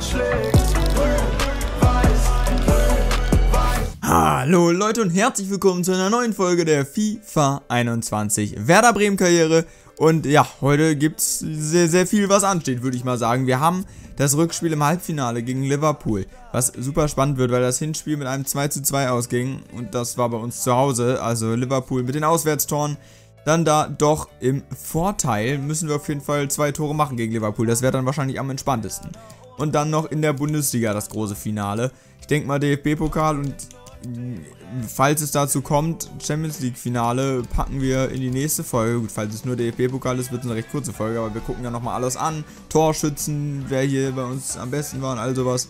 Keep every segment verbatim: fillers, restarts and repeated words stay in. Herz schlägt. Hallo Leute und herzlich willkommen zu einer neuen Folge der FIFA einundzwanzig Werder Bremen Karriere. Und ja, heute gibt es sehr, sehr viel, was ansteht, würde ich mal sagen. Wir haben das Rückspiel im Halbfinale gegen Liverpool, was super spannend wird, weil das Hinspiel mit einem zwei zu zwei ausging. Und das war bei uns zu Hause, also Liverpool mit den Auswärtstoren. Dann da doch im Vorteil, müssen wir auf jeden Fall zwei Tore machen gegen Liverpool. Das wäre dann wahrscheinlich am entspanntesten. Und dann noch in der Bundesliga das große Finale. Ich denke mal D F B-Pokal und... falls es dazu kommt, Champions League Finale packen wir in die nächste Folge. Gut, falls es nur D F B-Pokal ist, wird es eine recht kurze Folge, aber wir gucken ja nochmal alles an. Torschützen, wer hier bei uns am besten war und all sowas.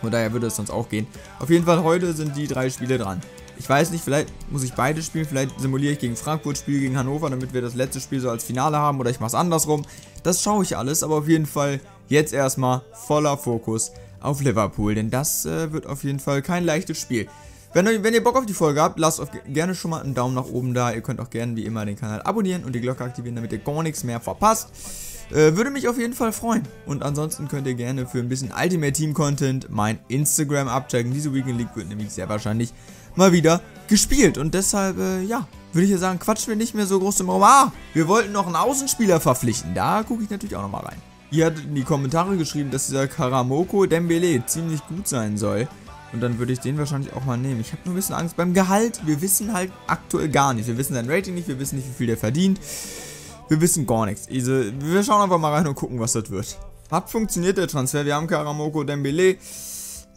Von daher würde es sonst auch gehen. Auf jeden Fall, heute sind die drei Spiele dran. Ich weiß nicht, vielleicht muss ich beide spielen, vielleicht simuliere ich gegen Frankfurt, spiele gegen Hannover, damit wir das letzte Spiel so als Finale haben, oder ich mache es andersrum. Das schaue ich alles, aber auf jeden Fall jetzt erstmal voller Fokus auf Liverpool, denn das äh, wird auf jeden Fall kein leichtes Spiel. Wenn, wenn ihr Bock auf die Folge habt, lasst auf, gerne schon mal einen Daumen nach oben da. Ihr könnt auch gerne wie immer den Kanal abonnieren und die Glocke aktivieren, damit ihr gar nichts mehr verpasst. Äh, würde mich auf jeden Fall freuen. Und ansonsten könnt ihr gerne für ein bisschen Ultimate Team Content mein Instagram abchecken. Diese Weekend League wird nämlich sehr wahrscheinlich mal wieder gespielt. Und deshalb, äh, ja, würde ich ja sagen, quatschen wir nicht mehr so groß im Raum. Ah, wir wollten noch einen Außenspieler verpflichten. Da gucke ich natürlich auch nochmal rein. Ihr hattet in die Kommentare geschrieben, dass dieser Karamoko Dembélé ziemlich gut sein soll. Und dann würde ich den wahrscheinlich auch mal nehmen. Ich habe nur ein bisschen Angst beim Gehalt. Wir wissen halt aktuell gar nicht. Wir wissen sein Rating nicht. Wir wissen nicht, wie viel der verdient. Wir wissen gar nichts. Also, wir schauen einfach mal rein und gucken, was das wird. Hat funktioniert der Transfer. Wir haben Karamoko Dembélé.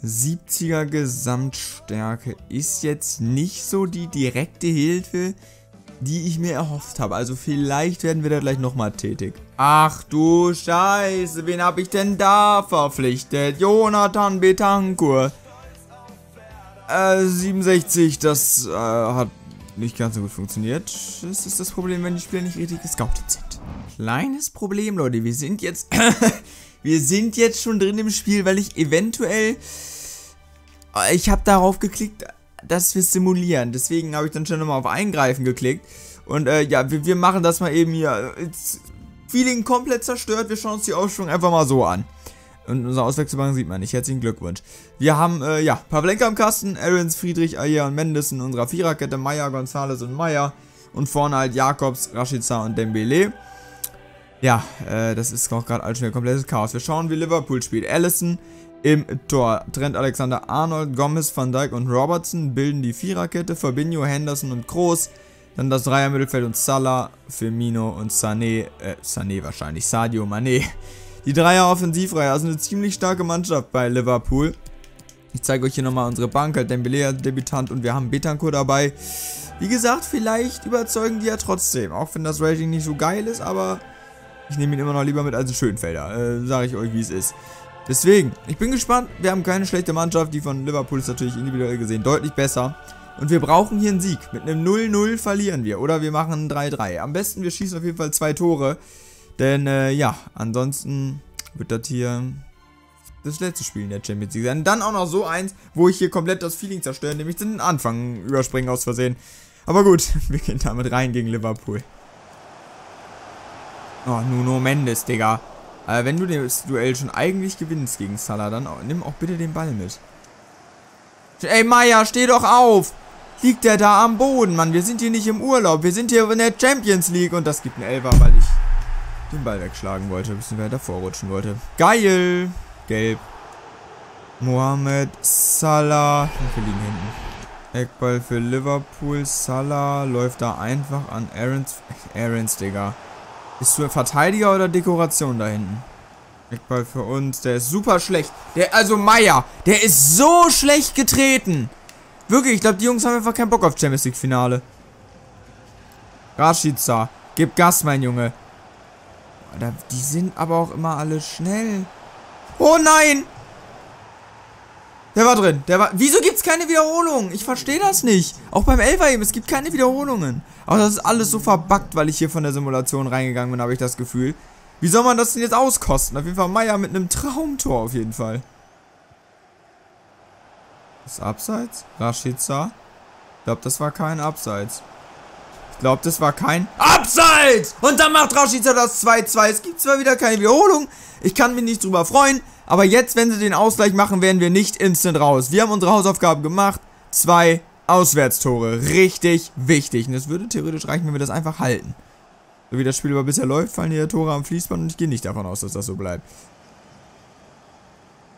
siebziger Gesamtstärke ist jetzt nicht so die direkte Hilfe, die ich mir erhofft habe. Also vielleicht werden wir da gleich nochmal tätig. Ach du Scheiße, wen habe ich denn da verpflichtet? Jonathan Bentancur. Äh, siebenundsechzig, das äh, hat nicht ganz so gut funktioniert. Das ist das Problem, wenn die Spieler nicht richtig gescoutet sind. Kleines Problem, Leute. Wir sind jetzt... wir sind jetzt schon drin im Spiel, weil ich eventuell... Ich habe darauf geklickt... dass wir simulieren. Deswegen habe ich dann schon nochmal auf Eingreifen geklickt. Und äh, ja, wir, wir machen das mal eben hier. It's Feeling komplett zerstört. Wir schauen uns die Aufstellung einfach mal so an. Und unsere Auswechselbank sieht man nicht. Herzlichen Glückwunsch. Wir haben, äh, ja, Pavlenka im Kasten, Aarons, Friedrich, Ayer und Mendes in unserer Viererkette, Maya, González und Maya. Und vorne halt Jakobs, Rashica und Dembélé. Ja, äh, das ist auch gerade alles schon ein komplettes Chaos. Wir schauen, wie Liverpool spielt. Alisson im Tor, Trent Alexander Arnold, Gomez, Van Dijk und Robertson bilden die Viererkette, Fabinho, Henderson und Groß, dann das Dreier-Mittelfeld und Salah, Firmino und Sané, äh, Sané wahrscheinlich, Sadio Mané. Die Dreier-Offensivreihe, also eine ziemlich starke Mannschaft bei Liverpool. Ich zeige euch hier nochmal unsere Bank, halt Dembélé als Debütant und wir haben Bentancur dabei. Wie gesagt, vielleicht überzeugen die ja trotzdem, auch wenn das Rating nicht so geil ist, aber ich nehme ihn immer noch lieber mit als Schönfelder, äh, sage ich euch, wie es ist. Deswegen, ich bin gespannt, wir haben keine schlechte Mannschaft, die von Liverpool ist natürlich individuell gesehen deutlich besser. Und wir brauchen hier einen Sieg, mit einem null null verlieren wir oder wir machen ein drei drei. Am besten, wir schießen auf jeden Fall zwei Tore, denn äh, ja, ansonsten wird das hier das letzte Spiel in der Champions League sein. Und dann auch noch so eins, wo ich hier komplett das Feeling zerstöre, nämlich den Anfang überspringen aus Versehen. Aber gut, wir gehen damit rein gegen Liverpool. Oh, Nuno Mendes, Digga. Aber wenn du das Duell schon eigentlich gewinnst gegen Salah, dann auch, nimm auch bitte den Ball mit. Ey, Maya, steh doch auf! Liegt der da am Boden, Mann? Wir sind hier nicht im Urlaub, wir sind hier in der Champions League. Und das gibt einen Elfer, weil ich den Ball wegschlagen wollte, bis wer davor rutschen wollte. Geil! Gelb. Mohamed Salah. Wir liegen hinten. Eckball für Liverpool. Salah läuft da einfach an Aarons. Aarons, Digga. Bist du ein Verteidiger oder Dekoration da hinten? Eckball für uns. Der ist super schlecht. Der, also Meier, der ist so schlecht getreten. Wirklich, ich glaube, die Jungs haben einfach keinen Bock auf Champions League Finale. Rashica, gib Gas, mein Junge. Alter, die sind aber auch immer alle schnell. Oh nein! Der war drin. Der war. Wieso gibt's keine Wiederholung? Ich verstehe das nicht. Auch beim Elfer eben, es gibt keine Wiederholungen. Aber das ist alles so verbuggt, weil ich hier von der Simulation reingegangen bin, habe ich das Gefühl. Wie soll man das denn jetzt auskosten? Auf jeden Fall Meyer mit einem Traumtor auf jeden Fall. Ist Abseits? Rashica? Ich glaube, das war kein Abseits. Ich glaube, das war kein Abseits. Und dann macht Rashica das zwei zu zwei. Es gibt zwar wieder keine Wiederholung. Ich kann mich nicht drüber freuen. Aber jetzt, wenn sie den Ausgleich machen, werden wir nicht instant raus. Wir haben unsere Hausaufgaben gemacht. Zwei Auswärtstore. Richtig wichtig. Und es würde theoretisch reichen, wenn wir das einfach halten. So wie das Spiel aber bisher läuft, fallen hier Tore am Fließband. Und ich gehe nicht davon aus, dass das so bleibt.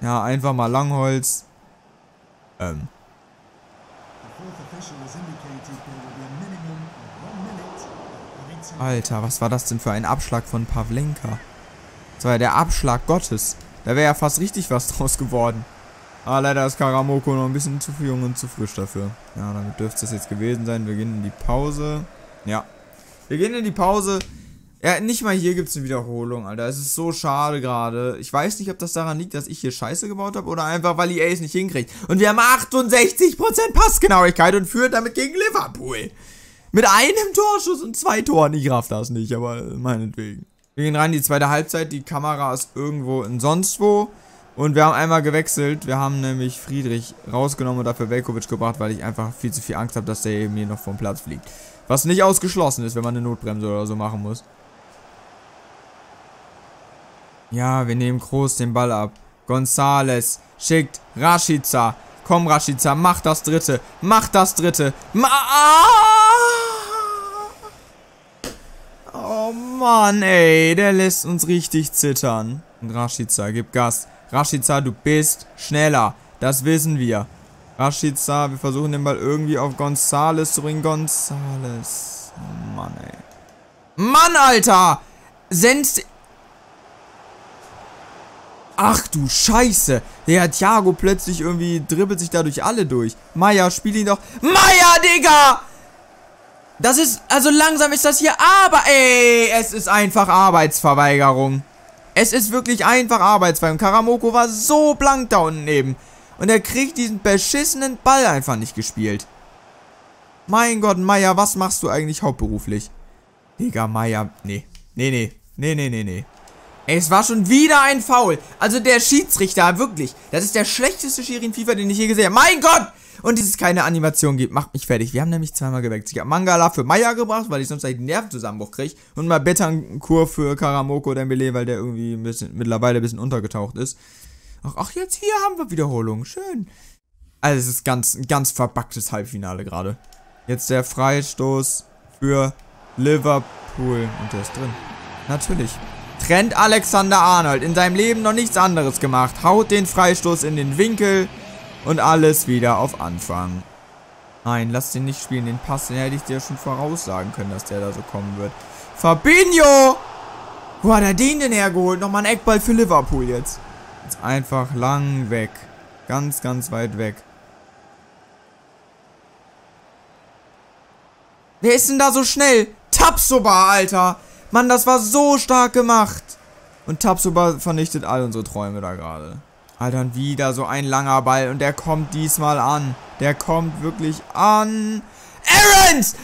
Ja, einfach mal Langholz. Ähm. Alter, was war das denn für ein Abschlag von Pavlenka? Das war ja der Abschlag Gottes. Da wäre ja fast richtig was draus geworden. Ah, leider ist Karamoko noch ein bisschen zu jung und zu frisch dafür. Ja, damit dürfte es jetzt gewesen sein. Wir gehen in die Pause. Ja. Wir gehen in die Pause. Ja, nicht mal hier gibt es eine Wiederholung, Alter. Es ist so schade gerade. Ich weiß nicht, ob das daran liegt, dass ich hier Scheiße gebaut habe oder einfach, weil E A es nicht hinkriegt. Und wir haben achtundsechzig Prozent Passgenauigkeit und führen damit gegen Liverpool. Mit einem Torschuss und zwei Toren. Ich raff das nicht, aber meinetwegen. Wir gehen rein in die zweite Halbzeit. Die Kamera ist irgendwo in sonst wo. Und wir haben einmal gewechselt. Wir haben nämlich Friedrich rausgenommen und dafür Belkovic gebracht, weil ich einfach viel zu viel Angst habe, dass der eben hier noch vom Platz fliegt. Was nicht ausgeschlossen ist, wenn man eine Notbremse oder so machen muss. Ja, wir nehmen Groß den Ball ab. González schickt Rashica. Komm, Rashica, mach das dritte. Mach das dritte. Ma oh Mann, ey. Der lässt uns richtig zittern. Und Rashica, gib Gas. Rashica, du bist schneller. Das wissen wir. Rashica, wir versuchen den Ball irgendwie auf González zu bringen. González. Oh Mann, ey. Mann, Alter. Senst... Ach du Scheiße. Der Thiago plötzlich irgendwie dribbelt sich dadurch alle durch. Maya, spiel ihn doch. Maya, Digga! Das ist, also langsam ist das hier, aber, ey, es ist einfach Arbeitsverweigerung. Es ist wirklich einfach Arbeitsverweigerung. Karamoko war so blank da unten eben. Und er kriegt diesen beschissenen Ball einfach nicht gespielt. Mein Gott, Maya, was machst du eigentlich hauptberuflich? Digga, Maya, nee. Nee, nee, nee, nee, nee, nee. Ey, es war schon wieder ein Foul. Also der Schiedsrichter, wirklich. Das ist der schlechteste Schiri in FIFA, den ich je gesehen habe. Mein Gott! Und dass es keine Animation gibt, macht mich fertig. Wir haben nämlich zweimal gewechselt. Ich habe Mangala für Meyer gebracht, weil ich sonst einen Nervenzusammenbruch kriege. Und mal Bentancur für Karamoko Dembélé, weil der irgendwie ein bisschen, mittlerweile ein bisschen untergetaucht ist. Ach, ach, jetzt hier haben wir Wiederholung. Schön. Also es ist ganz, ein ganz verbacktes Halbfinale gerade. Jetzt der Freistoß für Liverpool. Und der ist drin. Natürlich. Trent Alexander Arnold, in seinem Leben noch nichts anderes gemacht, haut den Freistoß in den Winkel und alles wieder auf Anfang. Nein, lass den nicht spielen, den Pass, den hätte ich dir schon voraussagen können, dass der da so kommen wird. Fabinho! Wo hat er den denn hergeholt? Nochmal ein Eckball für Liverpool jetzt. Jetzt einfach lang weg. Ganz, ganz weit weg. Wer ist denn da so schnell? Tapsoba, Alter! Mann, das war so stark gemacht. Und Tapsoba vernichtet all unsere Träume da gerade. Alter, und wieder so ein langer Ball. Und der kommt diesmal an. Der kommt wirklich an. Aarons!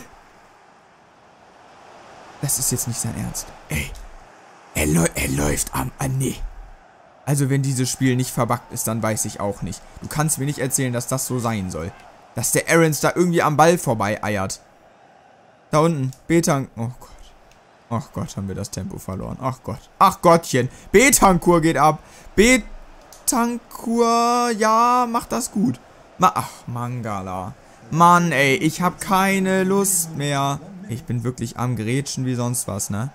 Das ist jetzt nicht sein Ernst. Ey. Er, läu er läuft am... Ah, nee. Also, wenn dieses Spiel nicht verbuggt ist, dann weiß ich auch nicht. Du kannst mir nicht erzählen, dass das so sein soll. Dass der Aarons da irgendwie am Ball vorbei eiert. Da unten. Betank... Oh Gott. Ach Gott, haben wir das Tempo verloren. Ach Gott. Ach Gottchen. Bentancur geht ab. Bentancur, ja, macht das gut. Ma Ach, Mangala. Mann, ey, ich habe keine Lust mehr. Ich bin wirklich am Grätschen wie sonst was, ne?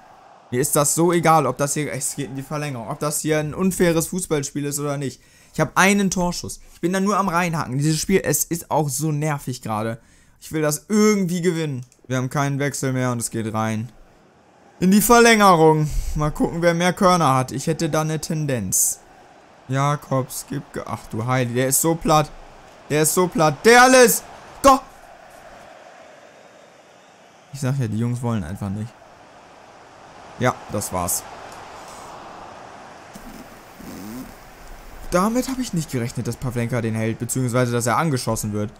Mir ist das so egal, ob das hier... Es geht in die Verlängerung. Ob das hier ein unfaires Fußballspiel ist oder nicht. Ich habe einen Torschuss. Ich bin da nur am Reinhaken. Dieses Spiel, es ist auch so nervig gerade. Ich will das irgendwie gewinnen. Wir haben keinen Wechsel mehr und es geht rein. In die Verlängerung. Mal gucken, wer mehr Körner hat. Ich hätte da eine Tendenz. Jakobs, gib Gas. Ach du Heilige, der ist so platt. Der ist so platt. Der alles. Go. Ich sag ja, die Jungs wollen einfach nicht. Ja, das war's. Damit habe ich nicht gerechnet, dass Pavlenka den hält, beziehungsweise, dass er angeschossen wird.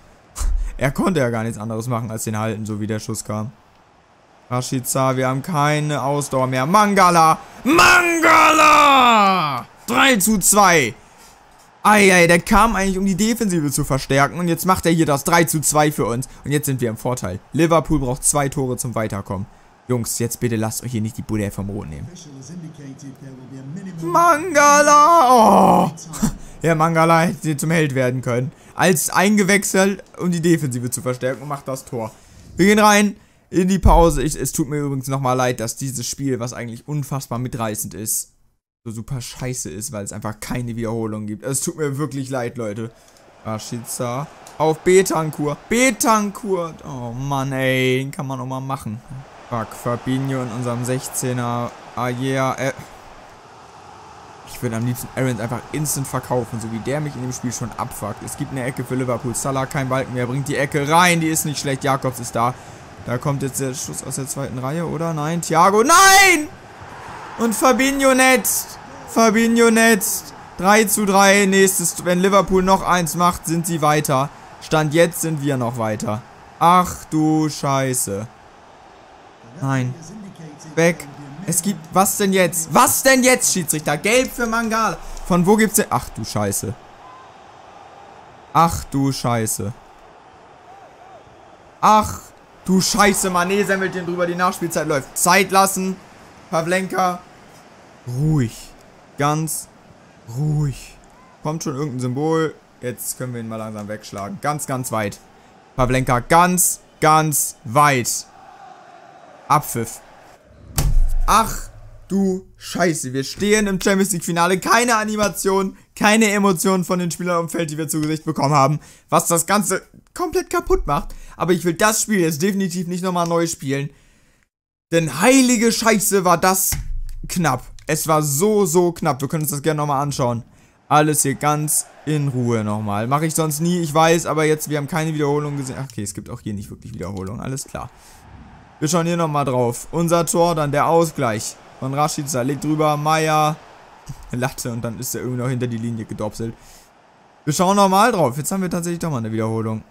Er konnte ja gar nichts anderes machen, als den halten, so wie der Schuss kam. Rashica, wir haben keine Ausdauer mehr. Mangala! Mangala! drei zu zwei! Eieiei, der kam eigentlich, um die Defensive zu verstärken. Und jetzt macht er hier das drei zu zwei für uns. Und jetzt sind wir im Vorteil. Liverpool braucht zwei Tore zum Weiterkommen. Jungs, jetzt bitte lasst euch hier nicht die Buddha vom Brot nehmen. Mangala! Oh! Ja, Mangala hätte zum Held werden können. Als eingewechselt, um die Defensive zu verstärken, und macht das Tor. Wir gehen rein in die Pause. Ich, es tut mir übrigens nochmal leid, dass dieses Spiel, was eigentlich unfassbar mitreißend ist, so super scheiße ist, weil es einfach keine Wiederholung gibt. Es tut mir wirklich leid, Leute. Rashica auf Bentancur. Bentancur. Oh Mann, ey. Den kann man auch mal machen. Fuck, Fabinho in unserem sechzehner. Ayer. Äh. Ich würde am liebsten Aarons einfach instant verkaufen, so wie der mich in dem Spiel schon abfuckt. Es gibt eine Ecke für Liverpool. Salah, kein Balken mehr. Bringt die Ecke rein. Die ist nicht schlecht. Jakobs ist da. Da kommt jetzt der Schuss aus der zweiten Reihe, oder? Nein. Thiago. Nein! Und Fabinho netzt. Fabinho netzt. drei zu drei. Nächstes. Wenn Liverpool noch eins macht, sind sie weiter. Stand jetzt sind wir noch weiter. Ach du Scheiße. Nein. Weg. Es gibt. Was denn jetzt? Was denn jetzt, Schiedsrichter? Gelb für Mangala. Von wo gibt's denn? Ach du Scheiße. Ach du Scheiße. Ach du Scheiße. Mané semmelt den drüber. Die Nachspielzeit läuft. Zeit lassen. Pavlenka. Ruhig. Ganz ruhig. Kommt schon irgendein Symbol. Jetzt können wir ihn mal langsam wegschlagen. Ganz, ganz weit. Pavlenka ganz, ganz weit. Abpfiff. Ach du Scheiße. Wir stehen im Champions League Finale. Keine Animation, keine Emotionen von den Spielern auf dem Feld, die wir zu Gesicht bekommen haben. Was das Ganze komplett kaputt macht. Aber ich will das Spiel jetzt definitiv nicht nochmal neu spielen. Denn heilige Scheiße war das knapp. Es war so, so knapp. Wir können uns das gerne nochmal anschauen. Alles hier ganz in Ruhe nochmal. Mache ich sonst nie, ich weiß, aber jetzt, wir haben keine Wiederholung gesehen. Ach, okay, es gibt auch hier nicht wirklich Wiederholung, alles klar. Wir schauen hier nochmal drauf. Unser Tor, dann der Ausgleich von Rashica. Legt drüber, Maya. Latte, und dann ist er irgendwie noch hinter die Linie gedopselt. Wir schauen nochmal drauf. Jetzt haben wir tatsächlich doch mal eine Wiederholung.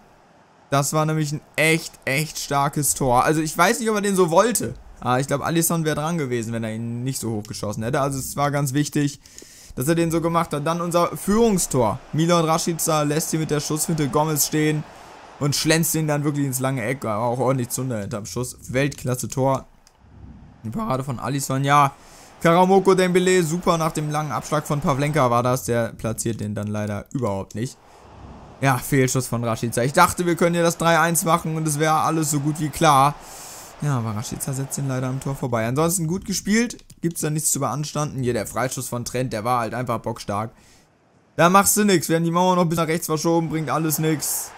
Das war nämlich ein echt, echt starkes Tor. Also ich weiß nicht, ob er den so wollte. Ah, ich glaube, Alisson wäre dran gewesen, wenn er ihn nicht so hoch geschossen hätte. Also es war ganz wichtig, dass er den so gemacht hat. Dann unser Führungstor. Milan Rashica lässt hier mit der Schussfinte Gomez stehen und schlänzt ihn dann wirklich ins lange Eck. Aber auch ordentlich Zunder hinterm Schuss. Weltklasse-Tor. Die Parade von Alisson, ja. Karamoko Dembélé, super. Nach dem langen Abschlag von Pavlenka war das. Der platziert den dann leider überhaupt nicht. Ja, Fehlschuss von Rashica. Ich dachte, wir können hier das drei eins machen und es wäre alles so gut wie klar. Ja, aber Rashica setzt ihn leider am Tor vorbei. Ansonsten gut gespielt. Gibt's da nichts zu beanstanden. Hier der Freischuss von Trent, der war halt einfach bockstark. Da machst du nichts. Wir haben die Mauer noch bis nach rechts verschoben, bringt alles nichts.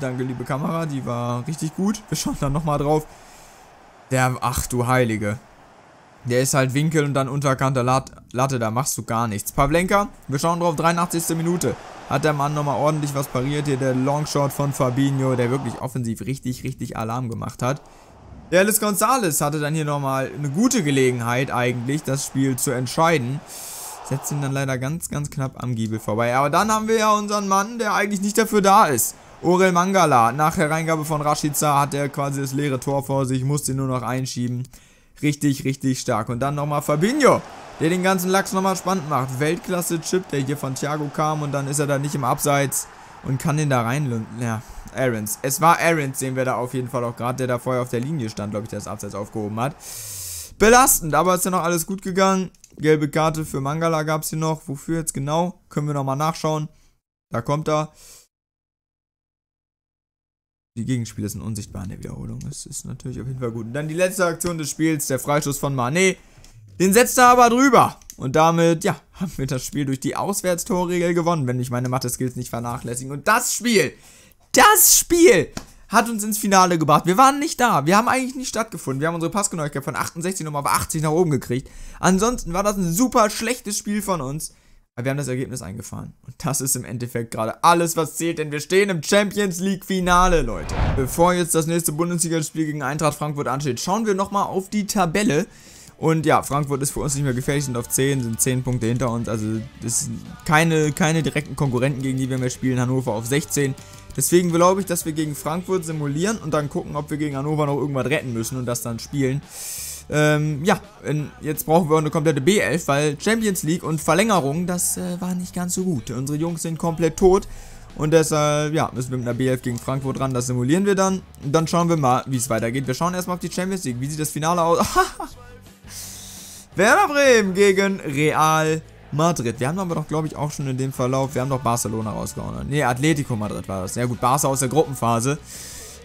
Danke, liebe Kamera, die war richtig gut. Wir schauen dann nochmal drauf. Der, ach du Heilige. Der ist halt Winkel und dann unterkante Latte, da machst du gar nichts. Pavlenka, wir schauen drauf, dreiundachtzigste Minute. Hat der Mann nochmal ordentlich was pariert. Hier der Longshot von Fabinho, der wirklich offensiv richtig, richtig Alarm gemacht hat. Der González hatte dann hier nochmal eine gute Gelegenheit eigentlich, das Spiel zu entscheiden. Setzt ihn dann leider ganz, ganz knapp am Giebel vorbei. Aber dann haben wir ja unseren Mann, der eigentlich nicht dafür da ist. Orel Mangala, nach Hereingabe von Rashica hat er quasi das leere Tor vor sich, musste nur noch einschieben. Richtig, richtig stark. Und dann nochmal Fabinho, der den ganzen Lachs nochmal spannend macht. Weltklasse-Chip, der hier von Thiago kam und dann ist er da nicht im Abseits und kann den da reinlünden. Ja, Aarons. Es war Aarons, sehen wir da auf jeden Fall auch gerade, der da vorher auf der Linie stand, glaube ich, der das Abseits aufgehoben hat. Belastend, aber ist ja noch alles gut gegangen. Gelbe Karte für Mangala gab es hier noch. Wofür jetzt genau? Können wir nochmal nachschauen. Da kommt er. Die Gegenspieler sind unsichtbar in der Wiederholung. Das ist natürlich auf jeden Fall gut. Und dann die letzte Aktion des Spiels, der Freischuss von Mané. Den setzt er aber drüber. Und damit, ja, haben wir das Spiel durch die Auswärtstorregel gewonnen, wenn ich meine Mathe-Skills nicht vernachlässigen. Und das Spiel, das Spiel hat uns ins Finale gebracht. Wir waren nicht da. Wir haben eigentlich nicht stattgefunden. Wir haben unsere Passgenauigkeit von achtundsechzig nochmal auf achtzig nach oben gekriegt. Ansonsten war das ein super schlechtes Spiel von uns. Aber wir haben das Ergebnis eingefahren. Und das ist im Endeffekt gerade alles, was zählt, denn wir stehen im Champions League Finale, Leute. Bevor jetzt das nächste Bundesligaspiel gegen Eintracht Frankfurt ansteht, schauen wir nochmal auf die Tabelle. Und ja, Frankfurt ist für uns nicht mehr gefährlich, sind auf zehn, sind zehn Punkte hinter uns. Also das sind keine, keine direkten Konkurrenten, gegen die wir mehr spielen. Hannover auf sechzehn. Deswegen glaube ich, dass wir gegen Frankfurt simulieren und dann gucken, ob wir gegen Hannover noch irgendwas retten müssen und das dann spielen. Ähm, ja, jetzt brauchen wir auch eine komplette B elf, weil Champions League und Verlängerung, das äh, war nicht ganz so gut. Unsere Jungs sind komplett tot und deshalb, ja, müssen wir mit einer B elf gegen Frankfurt ran. Das simulieren wir dann. Und dann schauen wir mal, wie es weitergeht. Wir schauen erstmal auf die Champions League. Wie sieht das Finale aus? Werder Bremen gegen Real Madrid. Wir haben aber doch, glaube ich, auch schon in dem Verlauf, wir haben doch Barcelona rausgehauen. Ne, Atletico Madrid war das. Ja gut, Barca aus der Gruppenphase.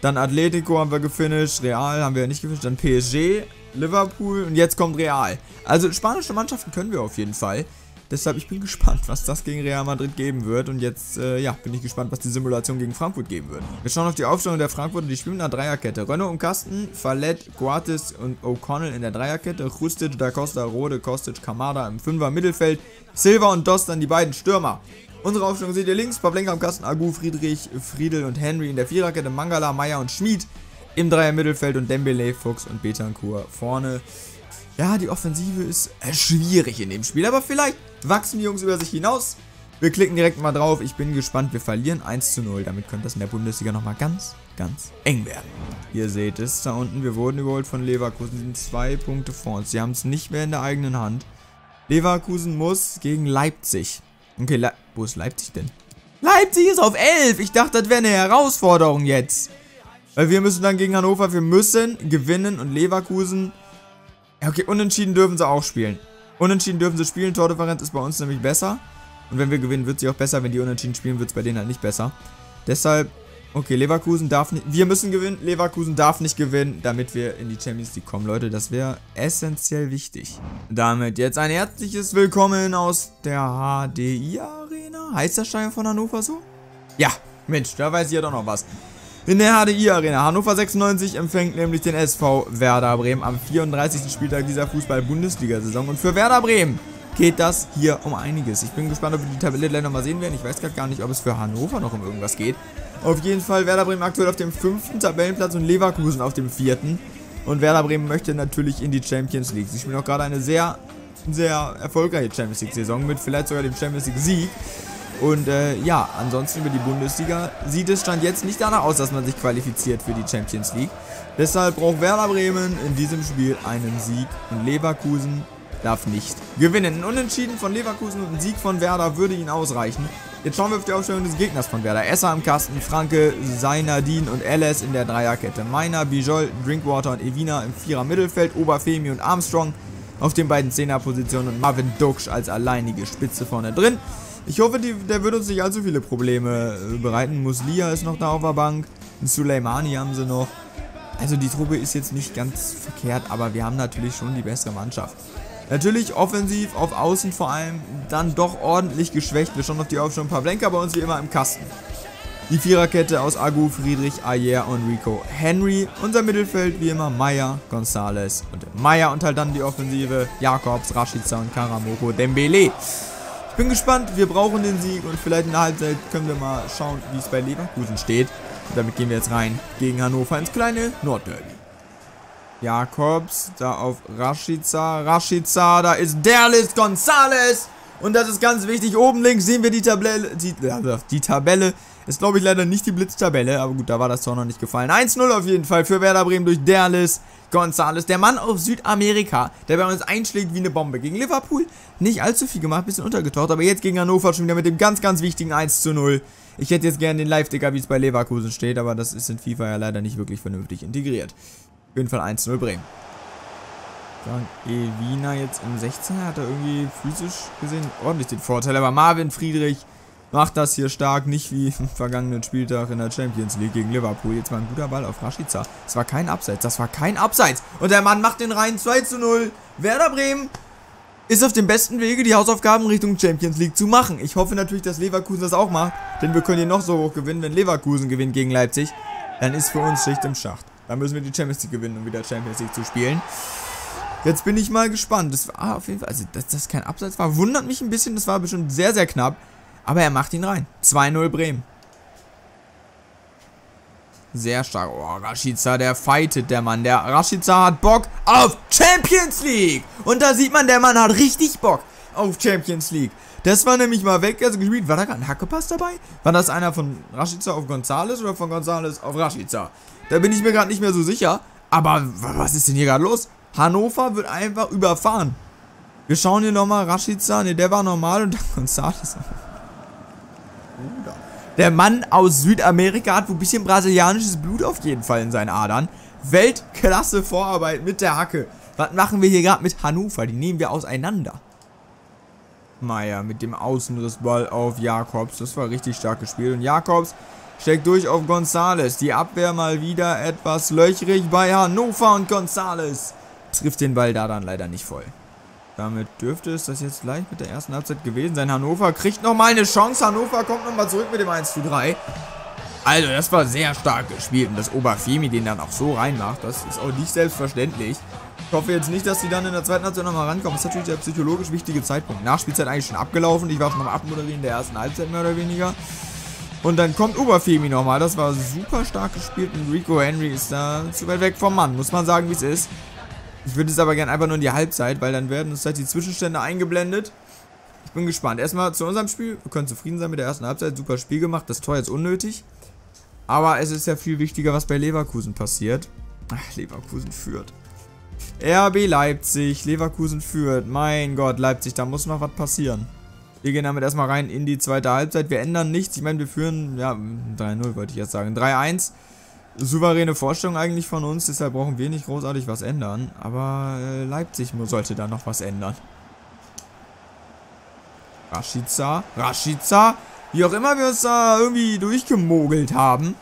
Dann Atletico haben wir gefinisht, Real haben wir ja nicht gefinisht, dann P S G, Liverpool und jetzt kommt Real. Also spanische Mannschaften können wir auf jeden Fall. Deshalb, ich bin gespannt, was das gegen Real Madrid geben wird. Und jetzt, äh, ja, bin ich gespannt, was die Simulation gegen Frankfurt geben wird. Wir schauen auf die Aufstellung der Frankfurter. Die spielen in der Dreierkette. Renault und Kasten, Fallett, Coates und O'Connell in der Dreierkette. Rustic, Da Costa, Rode, Kostic, Kamada im Fünfer Mittelfeld. Silva und Dost dann die beiden Stürmer. Unsere Aufstellung seht ihr links, Pavlenka am Kasten, Agu, Friedrich, Friedel und Henry in der Viererkette, Mangala, Meyer und Schmid im Dreier-Mittelfeld und Dembélé, Fuchs und Bentancur vorne. Ja, die Offensive ist schwierig in dem Spiel, aber vielleicht wachsen die Jungs über sich hinaus. Wir klicken direkt mal drauf, ich bin gespannt, wir verlieren eins zu null, damit könnte das in der Bundesliga nochmal ganz, ganz eng werden. Ihr seht es, da unten, wir wurden überholt von Leverkusen, sind zwei Punkte vor uns, sie haben es nicht mehr in der eigenen Hand. Leverkusen muss gegen Leipzig. Okay, Le wo ist Leipzig denn? Leipzig ist auf elf. Ich dachte, das wäre eine Herausforderung jetzt. Weil wir müssen dann gegen Hannover, wir müssen gewinnen und Leverkusen... Okay, unentschieden dürfen sie auch spielen. Unentschieden dürfen sie spielen, Tordifferenz ist bei uns nämlich besser. Und wenn wir gewinnen, wird sie auch besser. Wenn die unentschieden spielen, wird es bei denen halt nicht besser. Deshalb, okay, Leverkusen darf nicht... Wir müssen gewinnen, Leverkusen darf nicht gewinnen, damit wir in die Champions League kommen, Leute. Das wäre essentiell wichtig. Damit jetzt ein herzliches Willkommen aus der H D I-Arena. Heißt der Stein von Hannover so? Ja, Mensch, da weiß ich ja doch noch was. In der H D I-Arena. Hannover sechsundneunzig empfängt nämlich den S V Werder Bremen am vierunddreißigsten Spieltag dieser Fußball-Bundesliga-Saison. Und für Werder Bremen geht das hier um einiges. Ich bin gespannt, ob wir die Tabelle gleich nochmal sehen werden. Ich weiß gerade gar nicht, ob es für Hannover noch um irgendwas geht. Auf jeden Fall Werder Bremen aktuell auf dem fünften Tabellenplatz und Leverkusen auf dem vierten Und Werder Bremen möchte natürlich in die Champions League. Sie spielen auch gerade eine sehr, sehr erfolgreiche Champions League-Saison mit vielleicht sogar dem Champions League-Sieg. Und äh, ja, ansonsten über die Bundesliga sieht es Stand jetzt nicht danach aus, dass man sich qualifiziert für die Champions League. Deshalb braucht Werder Bremen in diesem Spiel einen Sieg und Leverkusen darf nicht gewinnen. Ein Unentschieden von Leverkusen und ein Sieg von Werder würde ihnen ausreichen. Jetzt schauen wir auf die Aufstellung des Gegners von Werder. Esser am Kasten, Franke, Seinadin und Ellis in der Dreierkette. Meiner, Bijol, Drinkwater und Evina im Vierer Mittelfeld, Oberfemi und Armstrong auf den beiden Zehnerpositionen und Marvin Duksch als alleinige Spitze vorne drin. Ich hoffe, die, der wird uns nicht allzu viele Probleme bereiten. Muslia ist noch da auf der Bank. Suleimani haben sie noch. Also die Truppe ist jetzt nicht ganz verkehrt, aber wir haben natürlich schon die bessere Mannschaft. Natürlich offensiv, auf Außen vor allem, dann doch ordentlich geschwächt. Wir schauen auf die Aufstellung. Pavlenka bei uns wie immer im Kasten. Die Viererkette aus Agu, Friedrich, Ayer und Rico Henry. Unser Mittelfeld wie immer Maya, González und Maya. Und halt dann die Offensive Jakobs, Rashica und Karamoko Dembélé. Ich bin gespannt, wir brauchen den Sieg und vielleicht in der Halbzeit können wir mal schauen, wie es bei Leverkusen steht. Und damit gehen wir jetzt rein gegen Hannover ins kleine Nordderby. Jakobs, da auf Rashica, Rashica, da ist Derlis González. Und das ist ganz wichtig, oben links sehen wir die Tabelle, die, äh, die Tabelle ist glaube ich leider nicht die Blitztabelle, aber gut, da war das Tor noch nicht gefallen. eins zu null auf jeden Fall für Werder Bremen durch Derlis González, der Mann aus Südamerika, der bei uns einschlägt wie eine Bombe. Gegen Liverpool nicht allzu viel gemacht, bisschen untergetaucht, aber jetzt gegen Hannover schon wieder mit dem ganz, ganz wichtigen eins zu null. Ich hätte jetzt gerne den Live-Ticker, wie es bei Leverkusen steht, aber das ist in FIFA ja leider nicht wirklich vernünftig integriert. Auf jeden Fall eins zu null Bremen. Frank Elvina jetzt im sechzehner hat er irgendwie physisch gesehen ordentlich den Vorteil, aber Marvin Friedrich macht das hier stark, nicht wie im vergangenen Spieltag in der Champions League gegen Liverpool. Jetzt mal ein guter Ball auf Rashica. Das war kein Abseits, das war kein Abseits. Und der Mann macht den rein, zwei zu null. Werder Bremen ist auf dem besten Wege, die Hausaufgaben Richtung Champions League zu machen. Ich hoffe natürlich, dass Leverkusen das auch macht, denn wir können hier noch so hoch gewinnen. Wenn Leverkusen gewinnt gegen Leipzig, dann ist für uns Schicht im Schacht. Dann müssen wir die Champions League gewinnen, um wieder Champions League zu spielen. Jetzt bin ich mal gespannt. Das war auf jeden Fall, also dass das kein Abseits war, wundert mich ein bisschen. Das war bestimmt sehr, sehr knapp. Aber er macht ihn rein. zwei zu null Bremen. Sehr stark. Oh, Rashica, der fightet, der Mann. Der Rashica hat Bock auf Champions League. Und da sieht man, der Mann hat richtig Bock auf Champions League. Das war nämlich mal weg, also gespielt. War da gerade ein Hackepass dabei? War das einer von Rashica auf González oder von González auf Rashica? Da bin ich mir gerade nicht mehr so sicher. Aber was ist denn hier gerade los? Hannover wird einfach überfahren. Wir schauen hier nochmal, Rashica, ne, der war normal und dann González. Der Mann aus Südamerika hat ein bisschen brasilianisches Blut auf jeden Fall in seinen Adern. Weltklasse Vorarbeit mit der Hacke. Was machen wir hier gerade mit Hannover? Die nehmen wir auseinander. Maya mit dem Außenrissball auf Jakobs. Das war richtig stark gespielt. Und Jakobs steckt durch auf González. Die Abwehr mal wieder etwas löchrig bei Hannover und González trifft den Ball da dann leider nicht voll. Damit dürfte es das jetzt gleich mit der ersten Halbzeit gewesen sein. Hannover kriegt nochmal eine Chance. Hannover kommt nochmal zurück mit dem eins zu drei. Also das war sehr stark gespielt. Und dass Obafemi den dann auch so reinmacht, das ist auch nicht selbstverständlich. Ich hoffe jetzt nicht, dass die dann in der zweiten Halbzeit nochmal rankommen. Das ist natürlich der psychologisch wichtige Zeitpunkt. Nachspielzeit eigentlich schon abgelaufen. Ich war schon am Abmoderieren der ersten Halbzeit mehr oder weniger. Und dann kommt Obafemi nochmal. Das war super stark gespielt. Und Rico Henry ist da zu weit weg vom Mann. Muss man sagen, wie es ist. Ich würde es aber gerne einfach nur in die Halbzeit, weil dann werden uns halt die Zwischenstände eingeblendet. Ich bin gespannt. Erstmal zu unserem Spiel. Wir können zufrieden sein mit der ersten Halbzeit. Super Spiel gemacht. Das Tor jetzt unnötig. Aber es ist ja viel wichtiger, was bei Leverkusen passiert. Ach, Leverkusen führt. R B Leipzig. Leverkusen führt. Mein Gott, Leipzig, da muss noch was passieren. Wir gehen damit erstmal rein in die zweite Halbzeit. Wir ändern nichts. Ich meine, wir führen, ja, drei null wollte ich jetzt sagen. drei eins. Souveräne Vorstellung eigentlich von uns, deshalb brauchen wir nicht großartig was ändern. Aber äh, Leipzig sollte da noch was ändern. Rashica, Rashica, wie auch immer wir uns da irgendwie durchgemogelt haben.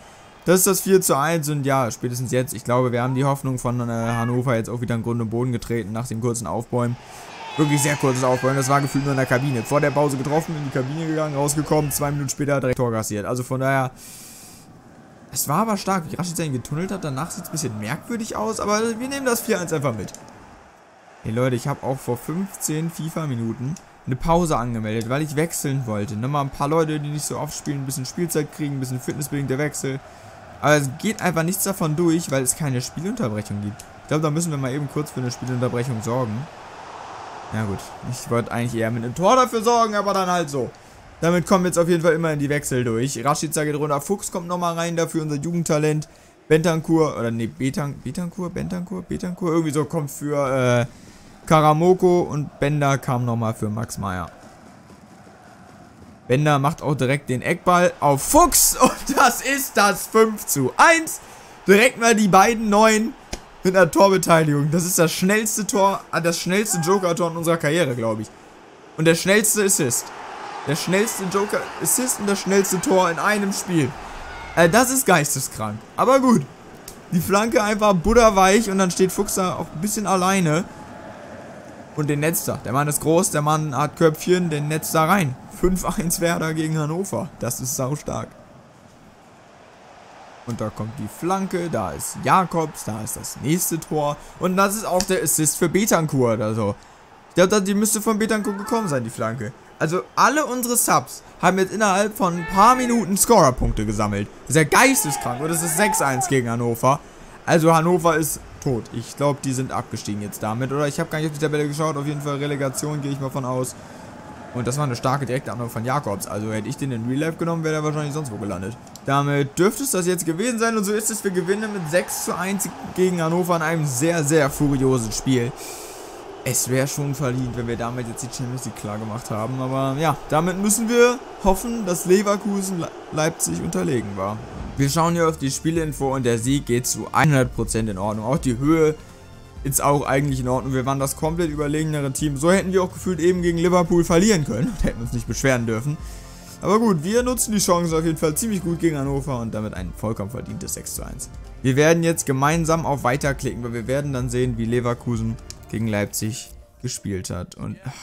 Das ist das vier zu eins und ja, spätestens jetzt, ich glaube, wir haben die Hoffnung von äh, Hannover jetzt auch wieder in Grund und Boden getreten nach dem kurzen Aufbäumen. Wirklich sehr kurzes Aufbäumen, das war gefühlt nur in der Kabine. Vor der Pause getroffen, in die Kabine gegangen, rausgekommen, zwei Minuten später direkt Tor kassiert. Also von daher... Es war aber stark, wie Rashica ihn getunnelt hat. Danach sieht es ein bisschen merkwürdig aus, aber wir nehmen das vier eins einfach mit. Hey Leute, ich habe auch vor fünfzehn FIFA-Minuten eine Pause angemeldet, weil ich wechseln wollte. Nochmal ein paar Leute, die nicht so oft spielen, ein bisschen Spielzeit kriegen, ein bisschen fitnessbedingter Wechsel. Aber es geht einfach nichts davon durch, weil es keine Spielunterbrechung gibt. Ich glaube, da müssen wir mal eben kurz für eine Spielunterbrechung sorgen. Ja gut, ich wollte eigentlich eher mit einem Tor dafür sorgen, aber dann halt so. Damit kommen wir jetzt auf jeden Fall immer in die Wechsel durch. Rashica geht runter, Fuchs kommt nochmal rein, dafür unser Jugendtalent. Bentancur, oder ne, Betanc, Bentancur, Bentancur, Bentancur, irgendwie so kommt für äh, Karamoko und Bender kam nochmal für Max Meyer. Bender macht auch direkt den Eckball auf Fuchs und das ist das fünf zu eins. Direkt mal die beiden Neuen mit einer Torbeteiligung. Das ist das schnellste Tor, das schnellste Joker-Tor in unserer Karriere, glaube ich. Und der schnellste Assist. Der schnellste Joker-Assist und das schnellste Tor in einem Spiel. Äh, das ist geisteskrank. Aber gut. Die Flanke einfach butterweich und dann steht Fuchs da auch ein bisschen alleine. Und den Netz da. Der Mann ist groß, der Mann hat Köpfchen, den Netz da rein. fünf eins Werder gegen Hannover. Das ist saustark. Und da kommt die Flanke, da ist Jakobs, da ist das nächste Tor. Und das ist auch der Assist für Bentancur oder so. Ich glaube, die müsste von Bentancur gekommen sein, die Flanke. Also alle unsere Subs haben jetzt innerhalb von ein paar Minuten Scorerpunkte gesammelt. Das ist ja geisteskrank. Und es ist sechs eins gegen Hannover. Also Hannover ist tot. Ich glaube, die sind abgestiegen jetzt damit. Oder ich habe gar nicht auf die Tabelle geschaut. Auf jeden Fall Relegation gehe ich mal von aus. Und das war eine starke direkte Annahme von Jakobs. Also hätte ich den in Real Life genommen, wäre er wahrscheinlich sonst wo gelandet. Damit dürfte es das jetzt gewesen sein. Und so ist es. Wir gewinnen mit sechs zu eins gegen Hannover in einem sehr, sehr furiosen Spiel. Es wäre schon verdient, wenn wir damit jetzt die Champions League klar gemacht haben. Aber ja, damit müssen wir hoffen, dass Leverkusen Le Leipzig unterlegen war. Wir schauen hier auf die Spielinfo und der Sieg geht zu hundert Prozent in Ordnung. Auch die Höhe ist auch eigentlich in Ordnung. Wir waren das komplett überlegenere Team. So hätten wir auch gefühlt eben gegen Liverpool verlieren können und hätten uns nicht beschweren dürfen. Aber gut, wir nutzen die Chance auf jeden Fall ziemlich gut gegen Hannover und damit ein vollkommen verdientes sechs zu eins. Wir werden jetzt gemeinsam auf Weiterklicken, weil wir werden dann sehen, wie Leverkusen gegen Leipzig gespielt hat. Und ach,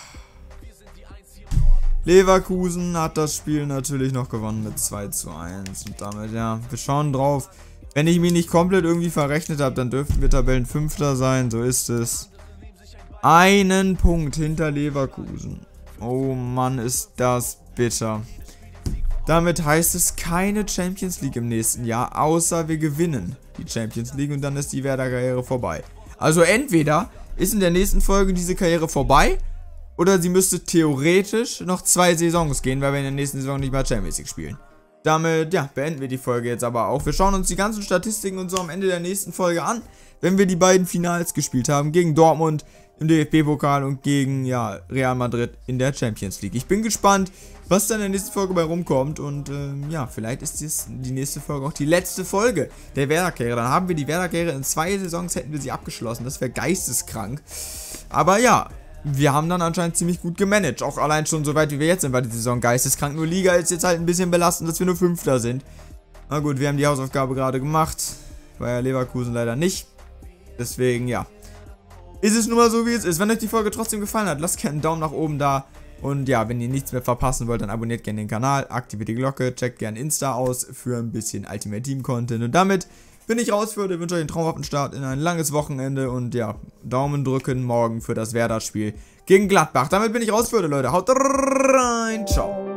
Leverkusen hat das Spiel natürlich noch gewonnen mit zwei zu eins. Und damit, ja, wir schauen drauf. Wenn ich mich nicht komplett irgendwie verrechnet habe, dann dürften wir Tabellenfünfter sein. So ist es. Einen Punkt hinter Leverkusen. Oh Mann, ist das bitter. Damit heißt es keine Champions League im nächsten Jahr, außer wir gewinnen die Champions League und dann ist die Werder-Karriere vorbei. Also entweder ist in der nächsten Folge diese Karriere vorbei oder sie müsste theoretisch noch zwei Saisons gehen, weil wir in der nächsten Saison nicht mehr Champions League spielen. Damit, ja, beenden wir die Folge jetzt aber auch. Wir schauen uns die ganzen Statistiken und so am Ende der nächsten Folge an, wenn wir die beiden Finals gespielt haben, gegen Dortmund im D F B-Pokal und gegen, ja, Real Madrid in der Champions League. Ich bin gespannt, was da in der nächsten Folge bei rumkommt und, ähm, ja, vielleicht ist dies die nächste Folge auch die letzte Folge der Werder-Karriere. Dann haben wir die Werder-Karriere in zwei Saisons, hätten wir sie abgeschlossen, das wäre geisteskrank. Aber, ja, wir haben dann anscheinend ziemlich gut gemanagt. Auch allein schon so weit, wie wir jetzt sind, war die Saison geisteskrank. Nur Liga ist jetzt halt ein bisschen belastend, dass wir nur Fünfter sind. Na gut, wir haben die Hausaufgabe gerade gemacht. War ja Leverkusen leider nicht. Deswegen, ja. Ist es nun mal so, wie es ist. Wenn euch die Folge trotzdem gefallen hat, lasst gerne einen Daumen nach oben da. Und ja, wenn ihr nichts mehr verpassen wollt, dann abonniert gerne den Kanal, aktiviert die Glocke, checkt gerne Insta aus für ein bisschen Ultimate Team Content. Und damit bin ich raus für heute, wünsche euch einen traumhaften Start in ein langes Wochenende und ja, Daumen drücken morgen für das Werder-Spiel gegen Gladbach. Damit bin ich raus für heute, Leute. Haut rein, ciao.